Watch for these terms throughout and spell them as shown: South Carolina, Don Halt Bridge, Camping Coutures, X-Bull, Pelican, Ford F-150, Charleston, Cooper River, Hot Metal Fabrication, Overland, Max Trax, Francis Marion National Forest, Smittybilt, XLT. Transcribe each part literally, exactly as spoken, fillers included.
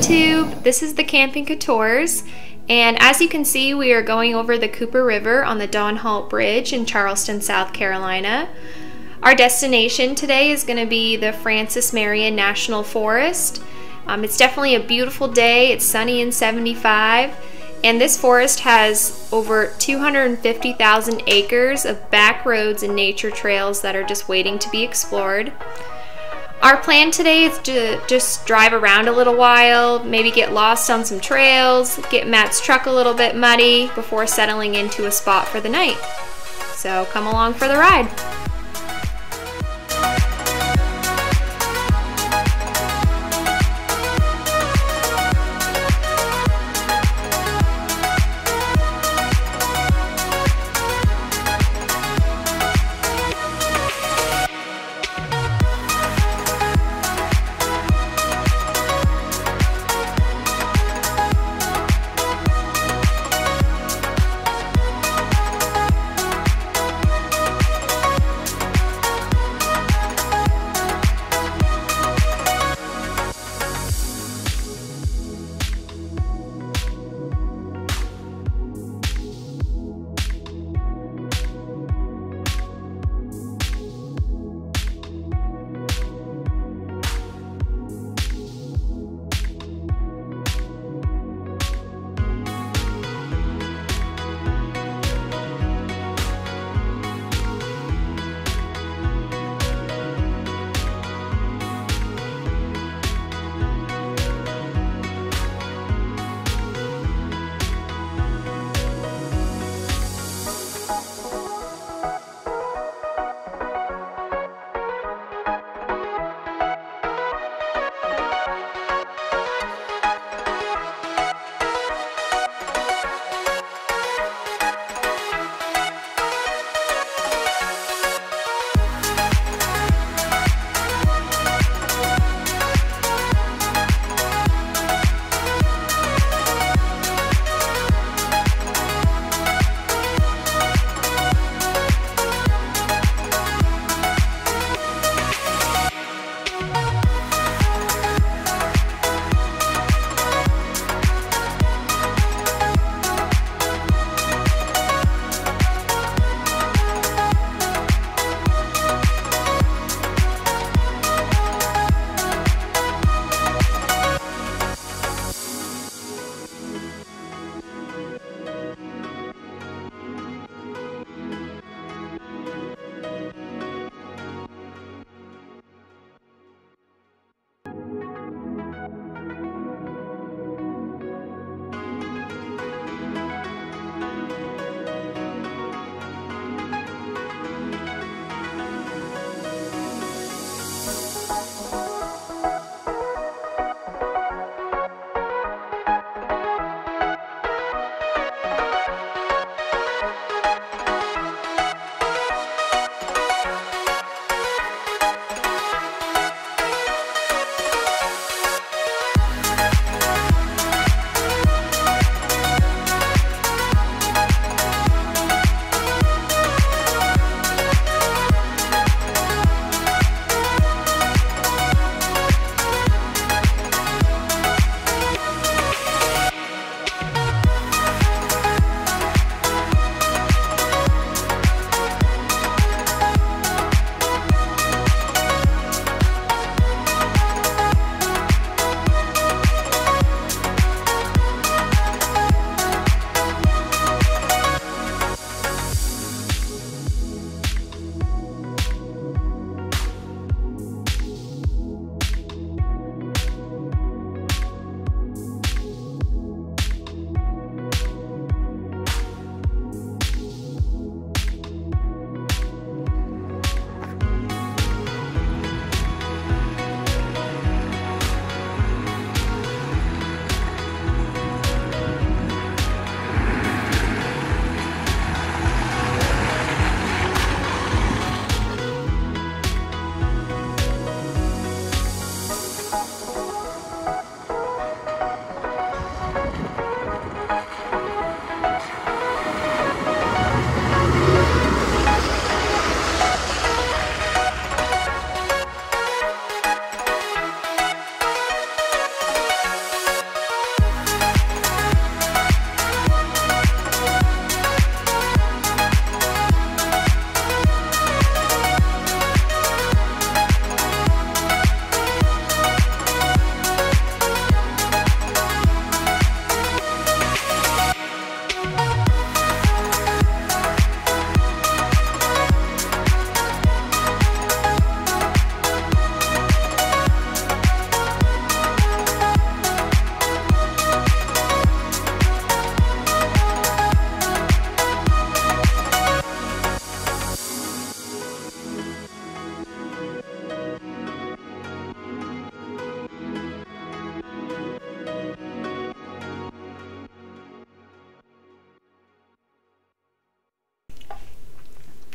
YouTube, this is the Camping Coutures, and as you can see, we are going over the Cooper River on the Don Halt Bridge in Charleston, South Carolina. Our destination today is going to be the Francis Marion National Forest. Um, it's definitely a beautiful day. It's sunny and seventy-five, and this forest has over two hundred fifty thousand acres of back roads and nature trails that are just waiting to be explored. Our plan today is to just drive around a little while, maybe get lost on some trails, get Matt's truck a little bit muddy before settling into a spot for the night. So come along for the ride.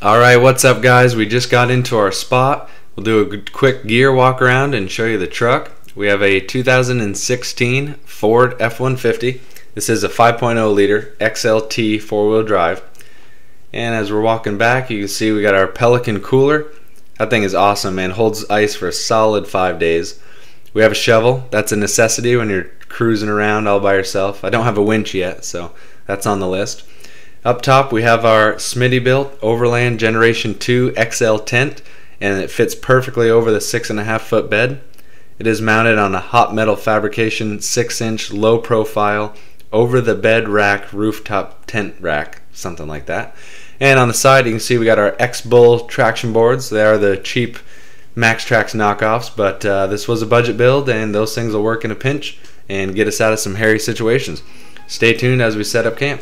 All right, what's up guys? We just got into our spot. We'll do a quick gear walk around and show you the truck. We have a two thousand sixteen Ford F one fifty. This is a five point oh liter X L T four-wheel drive. And as we're walking back, you can see we got our Pelican cooler. That thing is awesome, man. Holds ice for a solid five days. We have a shovel. That's a necessity when you're cruising around all by yourself. I don't have a winch yet, so that's on the list. Up top we have our Smittybilt Overland Generation two X L tent, and it fits perfectly over the six and a half foot bed. It is mounted on a Hot Metal Fabrication six inch low profile over the bed rack rooftop tent rack, something like that. And on the side you can see we got our X-Bull traction boards. They are the cheap Max Trax knockoffs, but uh, this was a budget build and those things will work in a pinch and get us out of some hairy situations. Stay tuned as we set up camp.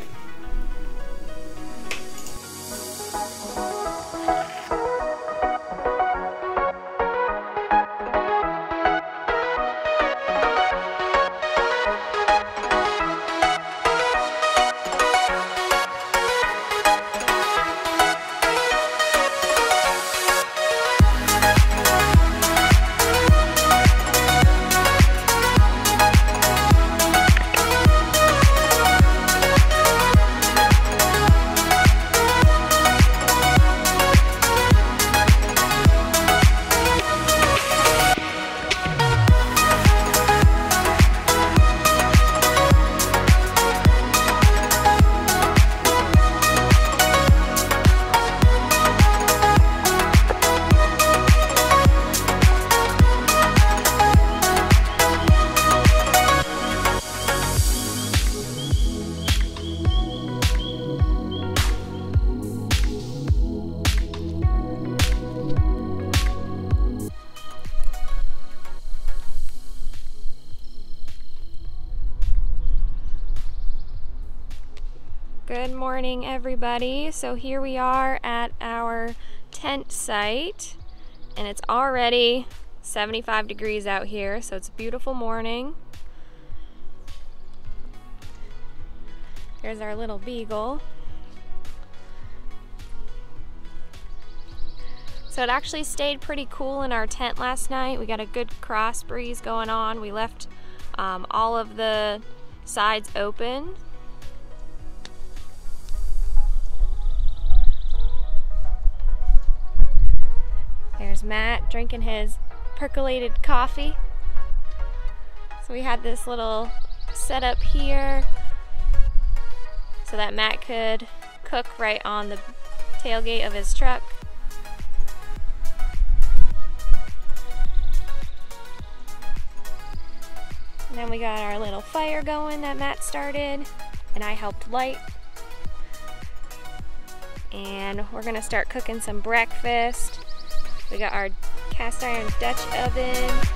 Good morning everybody. So here we are at our tent site and it's already seventy-five degrees out here, so it's a beautiful morning. Here's our little beagle. So it actually stayed pretty cool in our tent last night. We got a good cross breeze going on. We left um, all of the sides open. There's Matt drinking his percolated coffee. So we had this little setup here so that Matt could cook right on the tailgate of his truck. And then we got our little fire going that Matt started and I helped light. And we're gonna start cooking some breakfast. We got our cast iron Dutch oven.